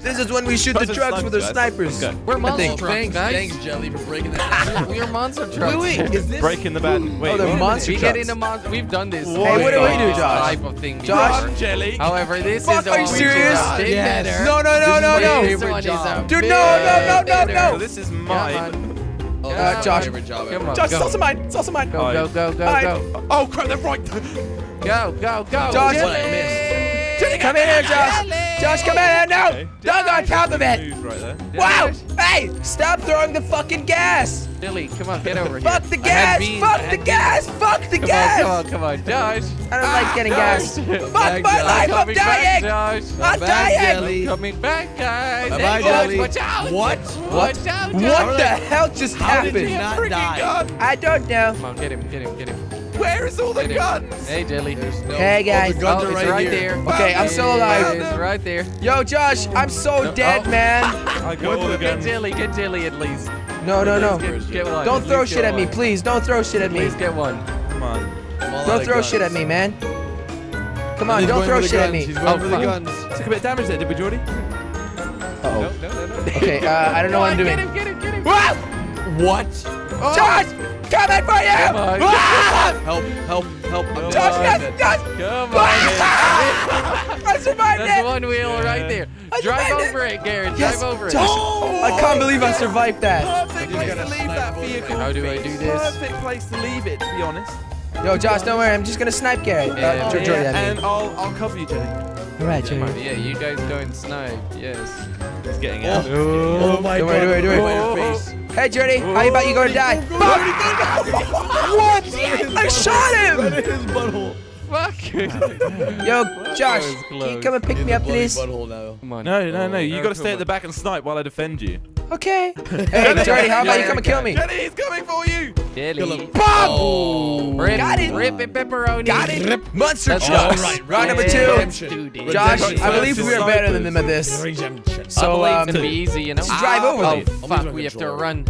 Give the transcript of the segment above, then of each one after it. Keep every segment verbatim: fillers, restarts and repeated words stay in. This is when we shoot the trucks with our snipers. Okay. We're monster trucks, thanks, guys. Thanks, Jelly, for breaking that. We are monster trucks. Wait, wait, is this breaking the baton? Wait, oh, they're monster we trucks. Get into monster. We've done this. What hey, what do we do, Josh? Type of thing Josh, before. Jelly. However, this fuck, is are you serious? Yes. Better. No, no, no, no, no. Dude, no, no, no, no, no. So this is mine. Oh, uh, Josh, on, Josh, it's also mine. It's also mine. Go, go, go, go, go. Oh crap, they're right. Go, go, go. Josh, come in here, Josh. Josh, come in! No! Okay. Don't go on top of it! Right there. Wow! Hey! Stop throwing the fucking gas! Dilly, come on, get over here. Fuck the gas! Fuck the gas! Fuck the gas! Come on, come on, Josh! I don't like getting gas. Fuck my life! I'm dying! I'm dying! Coming back, guys! Bye, Jelly. Watch out! What? What? What the hell just happened? I don't know. Come on, get him! Get him! Get him! Where is all the guns? Hey, Jelly. No hey, guys. Guns oh, are right, right there. there. Okay, I'm still alive. It's right there. Yo, Josh, I'm so no. dead, oh. man. I got all the guns. Get Jelly. Get Jelly at least. No, no, no. Get, get one. Don't throw shit at me, please. Don't throw shit at me. Please get one. Come on. Don't throw shit at me, man. Come on, don't throw shit at me. He's going for the guns. Took a bit of damage there, did we, Jordi? Uh-oh. No, no, no, no. Okay, uh, I don't know what I'm doing. Get him, get him, get him. What? Josh! Coming for you! Come on, ah! Help! Help! Help! Come Josh! On. Yes! Yes! Come on! Ah! I survived it! That's one wheel right there. I Drive over it, it Garrett. Yes. Drive over Josh. it. Oh, I can't believe God. I survived that. Perfect place to leave that vehicle. How do I do this? Perfect place to leave it, to be honest. Yo, Josh, don't worry. I'm just gonna snipe Garrett. Yeah, uh, yeah, Jordi, yeah. I mean. And I'll I'll cover you, Jelly. All right, Jelly. Yeah, yeah, you guys go and snipe. Yes. It's getting out. Oh, oh my God! Don't worry, don't worry, don't worry. Hey, Jordi, oh, how about you go to die? Go, go, go, go. What? I shot him! Right in his butthole. Fuck. Yo, Josh, can you come and pick in me up, please? Butthole, no. Come on. no, no, no. You no, gotta stay on. at the back and snipe while I defend you. Okay. Hey, Jordi, how about you come and kill me? Jelly, he's coming for you! Jelly. Boom! Rip, got it! Rip and pepperoni. Got it! Rip. Monster trucks! Right, round number two. Josh, I believe we are better than them at this. So, um, it's gonna be easy, you know? Just drive over oh, there. Fuck, we have to run.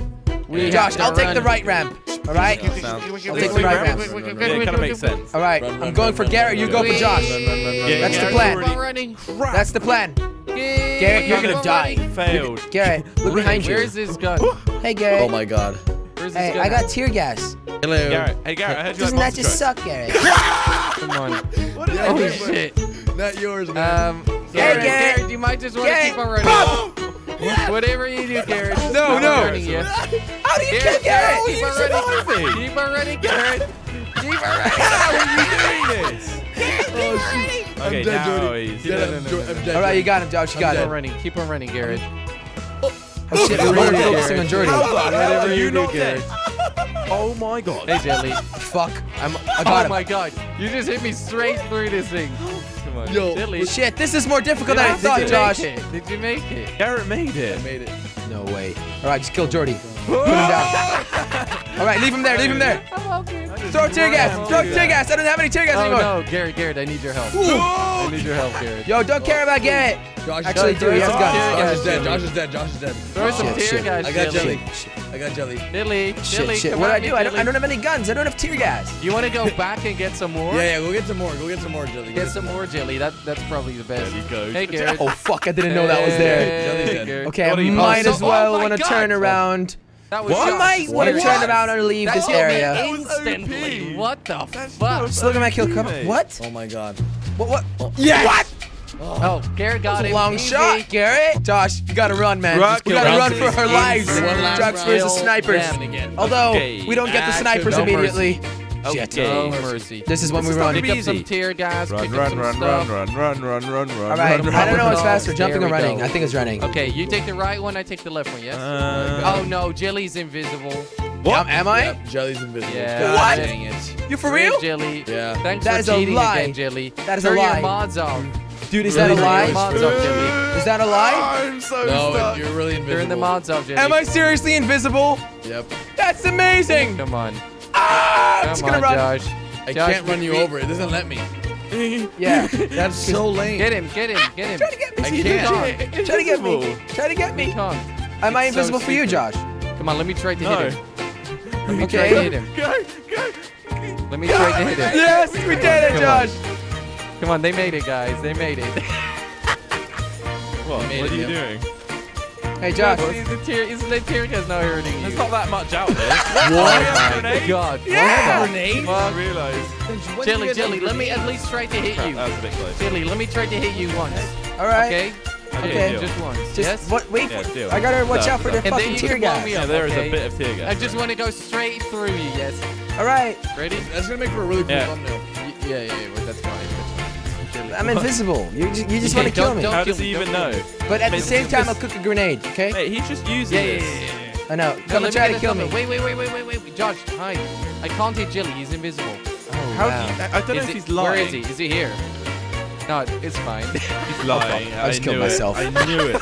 We Josh, I'll take the right ramp. All right? I'll take the right ramp. It kind of makes sense. All right, I'm going for Garrett, you go for Josh. That's the plan. That's the plan. Garrett, you're gonna die. Failed. Garrett, look behind you. Where's this gun? Hey, Garrett. Oh my God. Hey, I got tear gas. Hello. Garrett. Hey, Garrett, I heard you Doesn't that just suck, Garrett? Come on. What is that? Oh, shit. Not yours, man. Garrett, Garrett, Garrett, Garrett, you might just want Garrett. to keep on running. Oh! Whatever you do, Garrett. No, no. How do you Garrett, kill Garrett? Keep on running. Keep on running, Garrett. Keep on running. How are you doing this? Garrett, keep on running. Okay, I'm dead, now he's dead. All right, you got him, Josh. You got him. Keep on running. Keep on running, Garrett. Oh, shit, we're really focusing on Jordi. Whatever you do, Garrett. Oh my God. Hey, Jelly. Fuck. I'm, I got him. Oh my God. You just hit me straight through this thing. Yo, Jelly. Shit, this is more difficult yeah, than I thought, Josh. Did you make it? Garrett made it. I made it. No way. All right, just kill Jordi. Put him down. All right, leave him there. Leave him there. I'm okay. Throw tear gas. Throw tear gas. I don't have any tear gas oh, anymore. No, Garrett, Garrett, I need your help. Ooh. I need your help, Garrett. Yo, don't care about Garrett. Josh Actually, do. He has guns. Josh is dead. Josh is dead. Josh is dead. Throw some oh, tear gas. I got Jelly. I got Jelly. Dilly, Dilly, shit. What do I do? I don't, I don't have any guns. I don't have tear gas. You want to go back and get some more? Yeah, yeah. Go get some more. Go get some more, Jelly. Get, get some more, Jelly. That that's probably the best. Hey, Garrett. Oh fuck! I didn't know that was there. Okay, I might as well want to turn around. That was what? I might want to turn around and leave that this area. Instantly. What the that's fuck? Just look at my kill cover. What? Oh my God. What? What? Oh. Yes. What? Oh, Garrett got that was a long easy. shot, Garrett. Josh, you gotta run, man. Rock, we gotta run for our lives. Trucks versus snipers. Although okay. we don't get the snipers no immediately. Shit. No mercy. This is when this we run. Pick up some tear gas. Run, run, run, run, run, run, run, run, run. All right. I don't know what's faster, jumping or running. I think it's running. Okay, you take the right one. I take the left one. Yes. Uh, oh no, Jelly's invisible. What? Am I? Yep, Jelly's invisible. Yeah, what? It. You for real? Red Jelly. Yeah. Thanks that for is a lie. Again, Jelly. That is Turn a lie. Turn your mods off. Dude, is really that a lie? Mods off, Jelly. Is that a lie? I'm so no, stuck. You're really invisible. Turn the mods off, Jelly. Am I seriously invisible? Yep. That's amazing. Come on. Ah, I'm just gonna on, run. Josh. I Josh can't run you me. over. It doesn't let me. Yeah, that's so lame. Get him, get him, get him. Try to get me. I can't. Try to get me. Try to get me. Am I invisible so for you, Josh? Come on, let me try to no. hit him. Let me okay. try to hit him. Go, go. Let me go. try to hit him. Yes, we did it, Josh. Come on, they made it, guys. They made it. What? What are you doing? Hey, Josh. Isn't the tear because now you're hurting you? There's not that much out there. What? My God. Yeah. Grenade? I didn't realize. Jelly, Jelly, let me at least try to hit you. That was a bit close. Jelly, let me try to hit you once. All right. Okay. Okay, just once. Just yes? What, wait, yeah, I gotta watch no, out for no. the and fucking tear gas. Yeah, there okay. is a bit of tear gas. I just right. want to go straight through you, yes. All right. Ready? That's gonna make for a really cool yeah. thumbnail. Y yeah, yeah, yeah, well, that's fine. I'm invisible. You just, you just yeah, want to kill me. How does he even know? But at but the same time, I'll cook a grenade, okay? Hey, he's just using yeah, this. Yeah, yeah, yeah. I know. Come no, and try to kill me. Wait, wait, wait, wait, wait, wait. Josh, hide. I can't hit Jelly. He's invisible. How? I don't know if he's lying. Where is he? Is he here? No, it's fine. He's lying. I, I just killed myself. I knew it.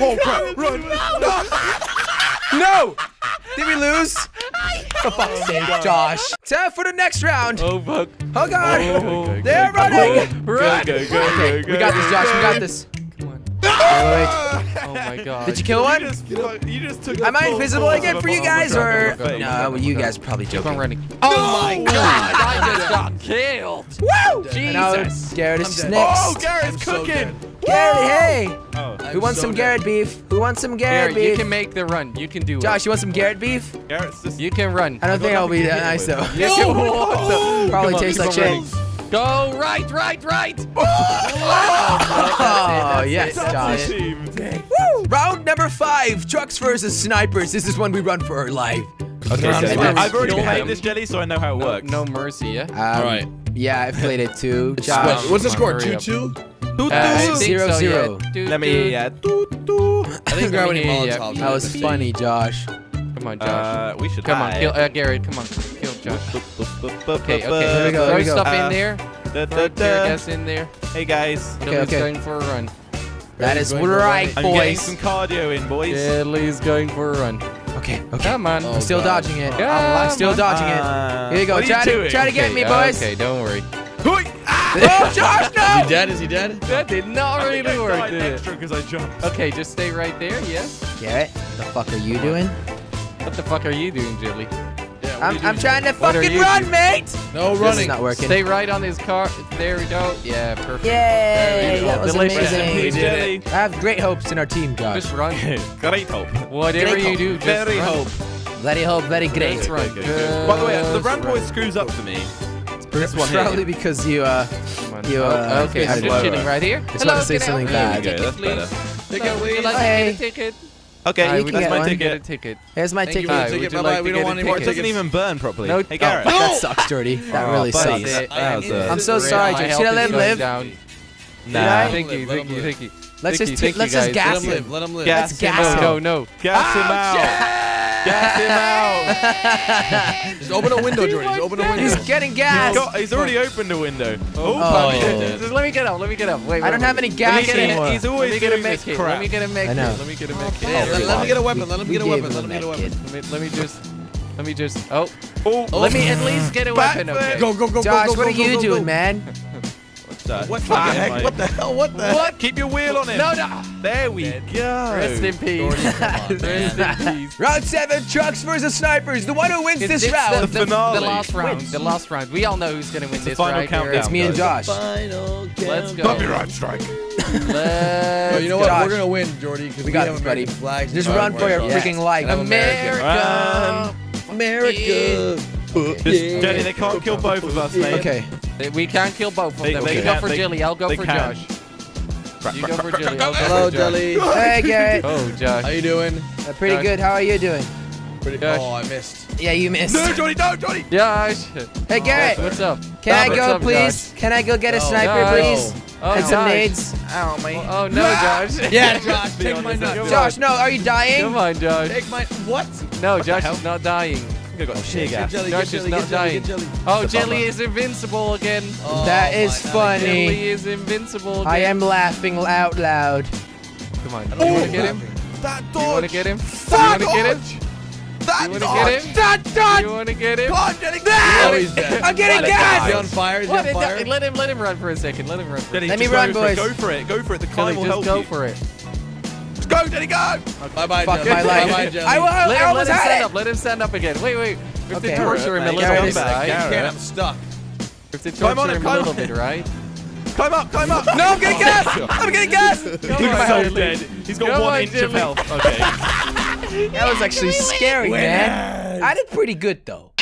Oh crap! Run! No! No! Did we lose? For fuck's sake, Josh! Time for the next round. Oh fuck! Oh god! Oh, they're go, running! Go, run! Go, go, go, okay, go, go, we got this, Josh. Go. We got this. Come on. No! Oh my god! Did you kill one? You just, you just took. Am I invisible again for you guys, or no? You guys probably joking. I'm running. Oh my god! I just got killed. Woo! Jesus! Garrett is next. Oh, Garrett's cooking. Garrett, hey! Oh, Who wants so some Garrett beef? Who wants some Garrett, Garrett beef? You can make the run. You can do it. Josh, you want some Garrett beef? Garrett's just you can run. I don't think I'll be that nice though. No! Probably tastes like shit. Go right, right, right! Oh, yes, Josh. Woo! Round number five, trucks versus snipers. This is when we run for our life. Okay, so I've already played this, Jelly, so I know how it works. No mercy, yeah? All right. Yeah, I've played it too. Josh. What's the score, two two? Uh, I think zero so, zero. Yeah. Do, Let me. Yeah. Do, do. I think grab any Molotovs. Yeah. That was funny, Josh. Come on, Josh. Uh, we should. Come die. on, kill uh, Garrett. Come on, kill Josh. Okay, okay. Here we go. Throw stuff uh, in there. Da, da, da. Gas in there. Hey guys. Okay, Jelly's okay. going for a run. That is right, boys. I'm getting some cardio in, boys. Jelly's going for a run. Okay, okay. Come on. Oh, I'm still gosh. dodging it. Oh, I'm still on. dodging uh, it. Here you go. Try to try to get me, boys. Okay, don't worry. Oh, Josh, no! Is he dead? Is he dead? That did not really I I work, did extra it? I jumped. Okay, just stay right there, yes? Garrett, what the fuck are you doing? What the fuck are you doing, Jelly? Yeah, I'm, doing I'm trying to what fucking run, doing? mate! No running. This is not working. Stay right on his car. There we go. Yeah, perfect. Yay! That was amazing. We did it. I have great hopes in our team, Josh. Just run. Great hope. Whatever great you hope. do, just Very run. hope. Very hope. Very great. Let's run. Good. By the way, the run boy screws up for me. It's probably here. because you, uh, you, uh, okay, I'm just kidding right here. Just Hello, want to say something bad. There you go, that's better. Take out, would you like hey. to get a ticket? Okay, uh, you can that's get my one. ticket. ticket. Here's my Thank ticket. Hi, ticket like like we don't want any more. It doesn't even burn properly. No. Hey, Garrett. Oh, no. That sucks, Jordi. That oh, really buddy. sucks. That was, uh, I'm so sorry, Jordi. Should I let him live? Nah. Thank you, thank you, thank you. Let's just gas him. Let him live. Let's gas him. No, no. Gas him out. Gas him out! Just open a window, Jordi. Just open a window. He's getting gas. He's, got, he's already opened a window. Oh, oh yeah. Just let me get up. Let me get up. Wait, wait, I don't wait. have any gas anymore. He's always let me doing this crap. Let me get a mech kit. Let me get a mech kit. Let me get a weapon. Let him get a weapon. Let him get a weapon. Let me just. Let me just. Oh. Oh. Let me at least get a weapon. Okay. Go, go, go, go, go, go, go. Josh, what are you doing, man? That. What the ah, heck? Mate. What the hell? What the? What? Keep your wheel on it. No, no. There we Dead. go. Rest in peace. Rest in peace. Round seven: trucks versus snipers. The one who wins it's, this it's round. The, the, the finale. The last round. Wins. The last round. We all know who's gonna win the this round. It's me and Josh. Final Let's go. Copyright strike. Let's no, you know what? Josh. We're gonna win, Jordi. Because we, we got this, buddy. Flags. Just run for your yes. freaking life, America. America. America. Okay. Jelly, they can't kill both of us, mate. Okay. We can't kill both of them. They, you they go for they, Jelly, I'll go for can. Josh. You go for Jelly, I'll go Hello, for Josh. Jelly. Hey, Garrett. Oh, Josh. How you doing? Uh, pretty Josh. good. How are you doing? Pretty good. Oh, I missed. Yeah, you missed. No, Jordi, no, Jordi. Josh. Hey, Garrett. Oh, what's up? Can I what's go, up, please? Josh? Can I go get a sniper, no. please? Oh, and some nades. Ow, mate. Oh, oh no, Josh. Yeah, Josh, take my nuts. Josh, no, are you dying? Come on, Josh. Take my. What? No, Josh is not dying. Oh, shit. Josh is not dying. Oh, Jelly is invincible again. Oh, that is funny. Jelly is invincible again. I am laughing out loud. Come on. Do you want to get him? That dodge. Do you want to get him? That dodge. That dodge. That dodge. Do you want to get him? God, Jelly. No, I'm getting gas. He's on fire. He's on fire. Let him, let him run for a second. Let him run for a second. Let me run, boys. Go for it. Go for it. The climb will help you. Go for it. Go, Jelly, go! Okay. Bye bye, Fuck my life. Bye bye, Jelly. I, I, let, I him, let him stand it. up. Let him stand up again. Wait, wait. We have okay. to torture him a little bit, right? I'm stuck. We have to torture him a little bit, right? Climb up, climb up. No, I'm getting gas. I'm getting gas. Look at my health. He's got one inch of health. Okay. That was actually scary, man. I did pretty good, though.